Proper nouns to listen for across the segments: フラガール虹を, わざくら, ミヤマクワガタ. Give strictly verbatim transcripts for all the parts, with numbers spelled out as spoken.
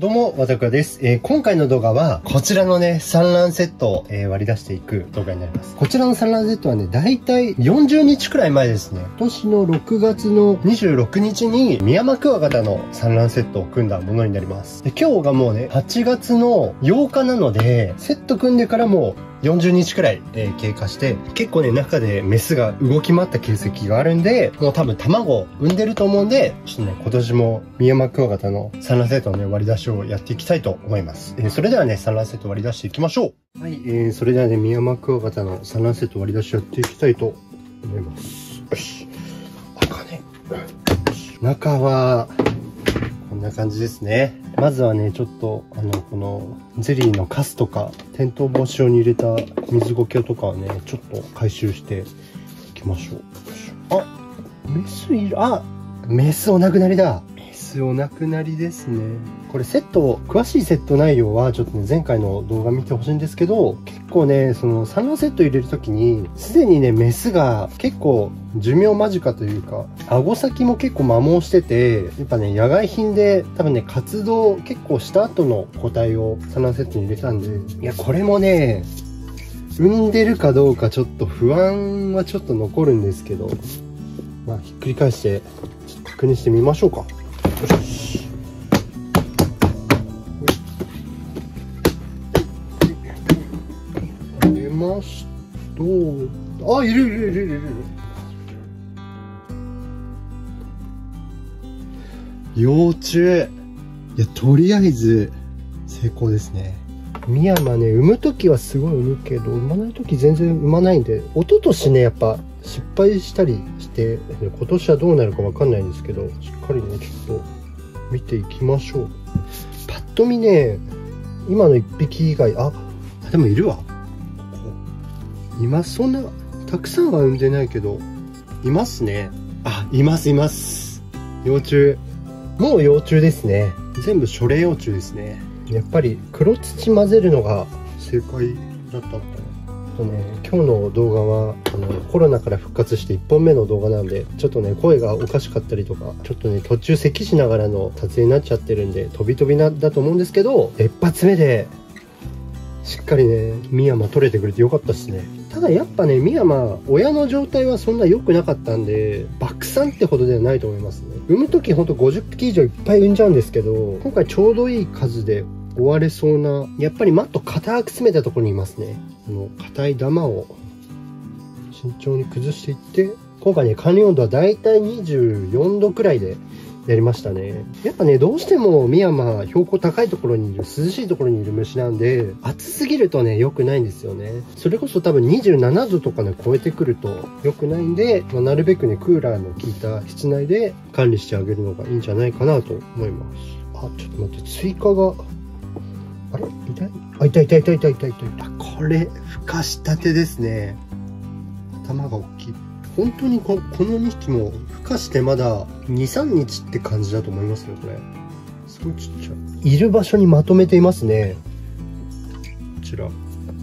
どうも、わざくらです、えー。今回の動画は、こちらのね、産卵セットを、えー、割り出していく動画になります。こちらの産卵セットはね、だいたいよんじゅうにちくらい前ですね。今年のろくがつのにじゅうろくにちに、ミヤマクワガタの産卵セットを組んだものになります。で、今日がもうね、はちがつのようかなので、セット組んでからもう、よんじゅうにちくらい、えー、経過して、結構ね、中でメスが動き回った形跡があるんで、もう多分卵を産んでると思うんで、ちょっとね、今年もミヤマクワガタの産卵セットのね、割り出しをやっていきたいと思います。えー、それではね、産卵セット割り出していきましょう。はい、えー、それではね、ミヤマクワガタの産卵セット割り出しやっていきたいと思います。よし。開かね。中は、こんな感じですね。まずはね、ちょっと、あの、この、ゼリーのカスとか、転倒防止用に入れた水ゴケとかをね、ちょっと回収していきましょう。あ、メスいる、あ、メスお亡くなりだ。メスお亡くなりですね。これセット、詳しいセット内容は、ちょっとね、前回の動画見てほしいんですけど、結構ね、その、産卵セット入れるときに、すでにね、メスが結構、寿命間近というか、顎先も結構摩耗してて、やっぱね、野外品で多分ね、活動結構した後の個体を産卵セットに入れたんで、いや、これもね、産んでるかどうかちょっと不安はちょっと残るんですけど、まあ、ひっくり返して、ちょっと確認してみましょうか。よし。出ました。あ、いるいるいるいるいる。幼虫。いや、とりあえず、成功ですね。ミヤマね、産むときはすごい産むけど、産まないとき全然産まないんで、一昨年ね、やっぱ失敗したりして、今年はどうなるかわかんないんですけど、しっかりね、ちょっと見ていきましょう。パッと見ね、今の一匹以外、あ、でもいるわ。ここ。います。そんな、たくさんは産んでないけど、いますね。あ、いますいます。幼虫。もう幼虫ですね。全部処理幼虫ですね。やっぱり黒土混ぜるのが正解だったんだね。とね、今日の動画はあのコロナから復活していっぽんめの動画なんで、ちょっとね声がおかしかったりとか、ちょっとね途中咳しながらの撮影になっちゃってるんで飛び飛びなんだと思うんですけど、一発目でしっかりねミヤマ取れてくれてよかったっすね。ただやっぱねミヤマ親の状態はそんな良くなかったんで爆産ってほどではないと思いますね。産む時ほんとごじゅっぴき以上いっぱい産んじゃうんですけど、今回ちょうどいい数で終われそうな。やっぱりマット固く詰めたところにいますね。この硬い玉を慎重に崩していって、今回ね管理温度はだいたいにじゅうよんどくらいでやりましたね。やっぱねどうしてもミヤマ標高高いところにいる、涼しいところにいる虫なんで、暑すぎるとね良くないんですよね。それこそ多分にじゅうななどとかね超えてくると良くないんで、まあ、なるべくねクーラーの効いた室内で管理してあげるのがいいんじゃないかなと思います。あ、ちょっと待って、追加があれ痛い、あ、痛い痛い痛い痛い痛い痛い。あ、これ孵化したてですね。頭が大きい。本当に こ, このにひきも孵化してまだにさんにちって感じだと思いますね。これすごいちっちゃい。いる場所にまとめていますね。こちら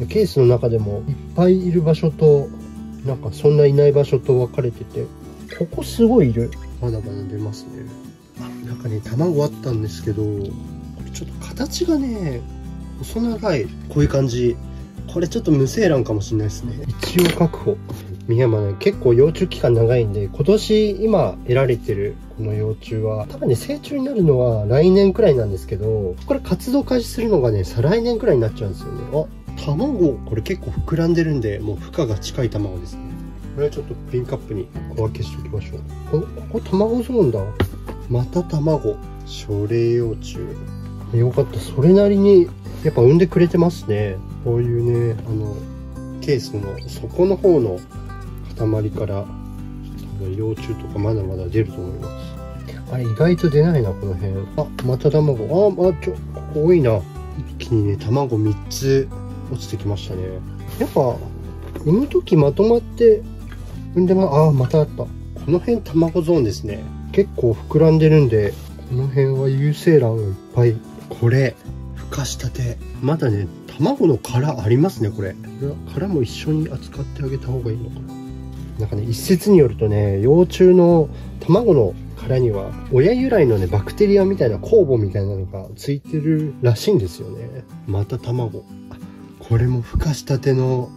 ケースの中でもいっぱいいる場所となんかそんないない場所と分かれてて、ここすごいいる。まだまだ出ますね。あ、なんかね卵あったんですけど、これちょっと形がね細長い、こういう感じ。これちょっと無精卵かもしれないですね。一応確保。ミヤマね結構幼虫期間長いんで、今年今得られてるこの幼虫は多分ね成虫になるのは来年くらいなんですけど、これ活動開始するのがね再来年くらいになっちゃうんですよね。あ、卵これ結構膨らんでるんで、もう孵化が近い卵ですね。これはちょっと瓶カップに小分けしておきましょう。お、ここ卵ゾーンだ。また卵。奨励幼虫よかった。それなりにやっぱ産んでくれてますね。こういうねあのケースの底の方の塊から幼虫とかまだまだ出ると思います。あれ意外と出ないな、この辺。あ、また卵。あ、まあ、ちょここ多いな。一気にね卵みっつ落ちてきましたね。やっぱ産む時まとまって産んでも、あ、またあった。この辺卵ゾーンですね。結構膨らんでるんで、この辺は有精卵がいっぱい。これ孵化したて、まだね卵の殻ありますね。これ殻も一緒に扱ってあげた方がいいのかな。なんかね、一説によるとね幼虫の卵の殻には親由来のねバクテリアみたいな酵母みたいなのがついてるらしいんですよね。また卵、あ、これも孵化したての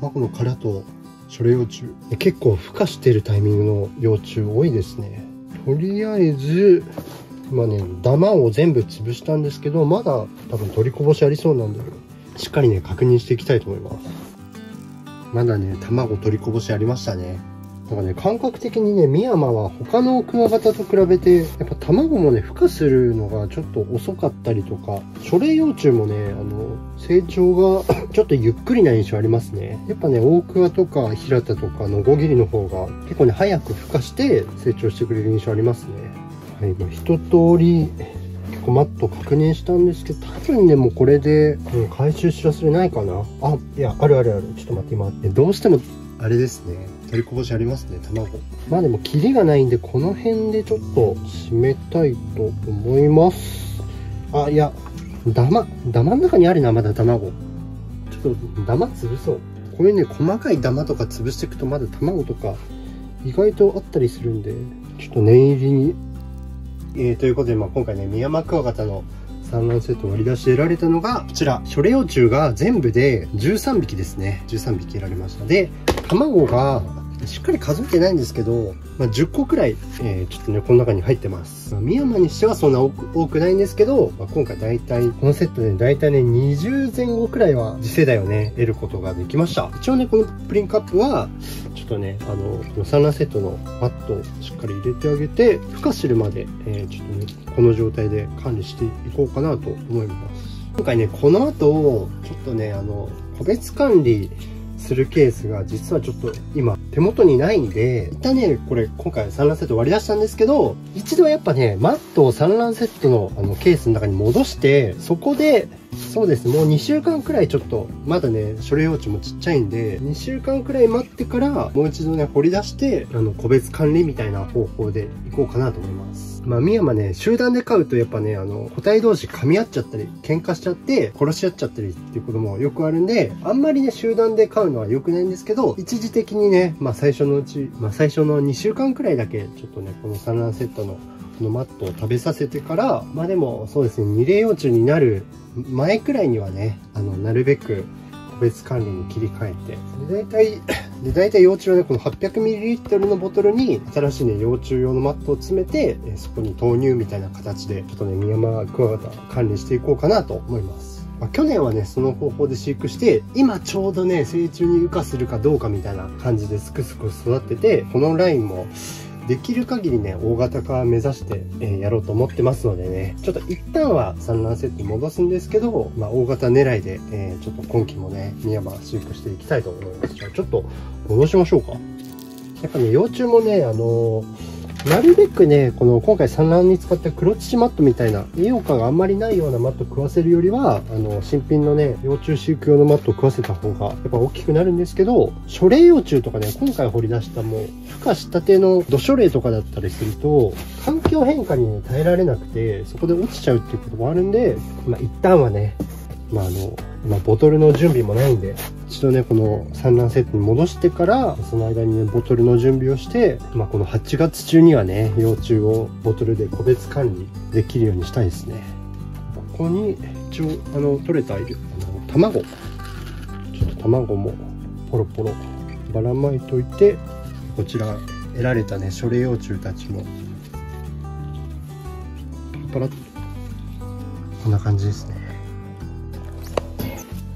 卵の殻とそれ幼虫、結構孵化してるタイミングの幼虫多いですね。とりあえず今ねダマを全部潰したんですけど、まだ多分取りこぼしありそうなんでしっかりね確認していきたいと思います。まだね卵取りこぼしありましたね。なんかね感覚的にねミヤマは他のクワガタと比べてやっぱ卵もね孵化するのがちょっと遅かったりとか、それ幼虫もねあの成長がちょっとゆっくりな印象ありますね。やっぱねオオクワとかヒラタとかノゴギリの方が結構ね早く孵化して成長してくれる印象ありますね。はい、まあ、一通り結構マット確認したんですけど、多分ねもうこれで、うん、回収し忘れないかな。あ、いやあるあるある、ちょっと待って、今どうしてもあれですね、取りこぼしありますね、卵。まあでもキリがないんでこの辺でちょっと締めたいと思います。あ、いやダマ、ダマの中にあるな、まだ卵。ちょっとダマ潰そう。こういうね細かいダマとか潰していくとまだ卵とか意外とあったりするんで、ちょっと念入りに、えー、ということで、まあ、今回ねミヤマクワガタの産卵セット割り出しで得られたのがこちら、ショレ幼虫が全部でじゅうさんびきですね。じゅうさんびき得られました。で卵がしっかり数えてないんですけど、まあ、じゅっこくらい、えー、ちょっとねこの中に入ってます。ミヤマにしてはそんな多く、多くないんですけど、まあ、今回大体このセットで大体ねにじゅうぜんごくらいは次世代をね得ることができました。一応ねこのプリンカップはちょっとねあの産卵セットのマットをしっかり入れてあげて、孵化するまで、えー、ちょっとねこの状態で管理していこうかなと思います。今回ねこの後ちょっとねあの個別管理するケースが実はちょっと今手元にないんで、一旦ねこれ今回産卵セット割り出したんですけど、一度やっぱねマットを産卵セットのあのケースの中に戻して、そこでそうですねもうにしゅうかんくらい、ちょっとまだねショレ幼虫もちっちゃいんでにしゅうかんくらい待ってからもう一度ね掘り出して、あの個別管理みたいな方法でいこうかなと思います。まあミヤマね集団で飼うとやっぱねあの個体同士噛み合っちゃったり喧嘩しちゃって殺し合っちゃったりっていうこともよくあるんで、あんまりね集団で飼うのは良くないんですけど、一時的にねまあ最初のうち、まあ、最初のにしゅうかんくらいだけちょっとねこの産卵セットのこのマットを食べさせてから、まあでもそうですね二例幼虫になる前くらいにはねあのなるべく個別管理に切り替えて、で大体で大体幼虫はねこの はっぴゃくミリリットル のボトルに新しいね幼虫用のマットを詰めて、そこに投入みたいな形でちょっとねミヤマクワガタ管理していこうかなと思います。まあ、去年はねその方法で飼育して、今ちょうどね成虫に羽化するかどうかみたいな感じですくすく育ってて、このラインもできる限りね大型化目指して、えー、やろうと思ってますのでね、ちょっと一旦は産卵セットに戻すんですけど、まあ、大型狙いで、えー、ちょっと今期もねミヤマ飼育していきたいと思います。じゃあちょっと戻しましょうか。やっぱね幼虫もねあのーなるべくね、この今回産卵に使った黒乳マットみたいな、栄養価があんまりないようなマット食わせるよりは、あの、新品のね、幼虫飼育用のマットを食わせた方が、やっぱ大きくなるんですけど、ショレ幼虫とかね、今回掘り出したもう、孵化したてのドショレとかだったりすると、環境変化に、ね、耐えられなくて、そこで落ちちゃうっていうこともあるんで、まあ一旦はね、まああの、まあ、ボトルの準備もないんで、一度ねこの産卵セットに戻してから、その間にねボトルの準備をして、まあ、このはちがつ中にはね幼虫をボトルで個別管理できるようにしたいですね。ここに一応あの取れたあの卵、ちょっと卵もポロポロばらまいといて、こちら得られたねショレ幼虫たちもパラッとこんな感じですね。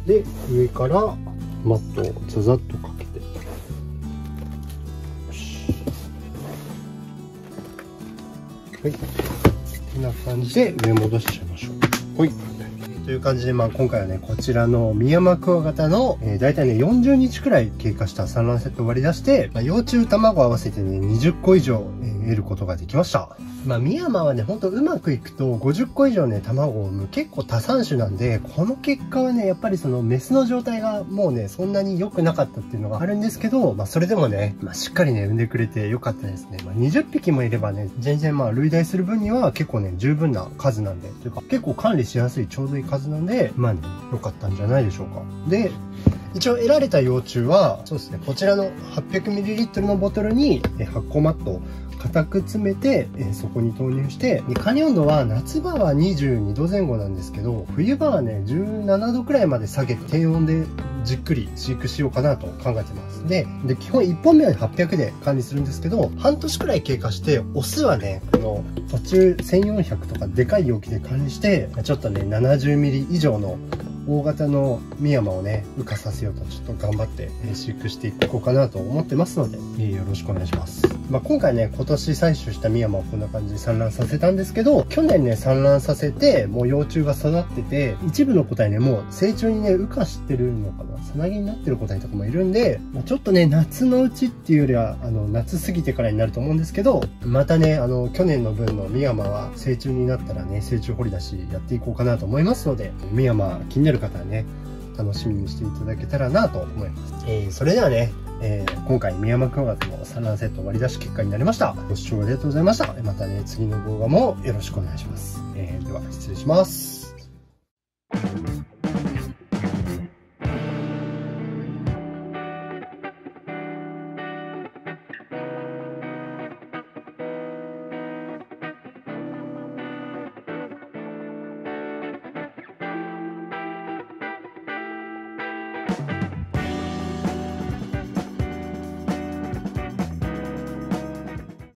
で上からマットをザザッとかけて、よし、はい、こんな感じで上戻しちゃいましょう。はいという感じで、まあ、今回はねこちらのミヤマクワガタの、えー、大体ねよんじゅうにちくらい経過した産卵セットを割り出して、まあ、幼虫卵合わせてねにじゅっこ以上、えー、得ることができました。まあ、ミヤマはねほんとうまくいくとごじゅっこ以上ね卵を産む結構多産種なんで、この結果はねやっぱりそのメスの状態がもうねそんなに良くなかったっていうのがあるんですけど、まあ、それでもね、まあ、しっかりね産んでくれてよかったですね。まあ、にじゅっぴきもいればね全然まあ類大する分には結構ね十分な数なんで、というか結構管理しやすいちょうどいい数なんで、まあね、良かったんじゃないでしょうか。で一応得られた幼虫はそうですね、こちらの はっぴゃくミリリットル のボトルに発酵マットを固く詰めて、えー、そこに投入してで、カニ温度は夏場はにじゅうにどぜん後なんですけど、冬場はねじゅうななどくらいまで下げて低温でじっくり飼育しようかなと考えてます。 で, で基本いっぽんめははっぴゃくで管理するんですけど、半年くらい経過してオスはねあの途中せんよんひゃくとかでかい容器で管理して、ちょっとねななじゅうミリ以上の大型の深山をね羽化させようとちょっと頑張って飼育していこうかなと思ってますので、よろしくお願いします。まあ今回ね今年採取した深山をこんな感じで産卵させたんですけど、去年ね産卵させてもう幼虫が育ってて、一部の個体ねもう成虫にね羽化してるのかな、さなぎになってる個体とかもいるんで、まあ、ちょっとね夏のうちっていうよりはあの夏過ぎてからになると思うんですけど、またねあの去年の分の深山は成虫になったらね成虫掘り出しやっていこうかなと思いますので、深山気になる方はね楽しみにしていただけたらなと思います。えー、それではね、えー、今回深山クワガタの産卵セット割り出し結果になりました。ご視聴ありがとうございました。またね次の動画もよろしくお願いします。えー、では失礼します。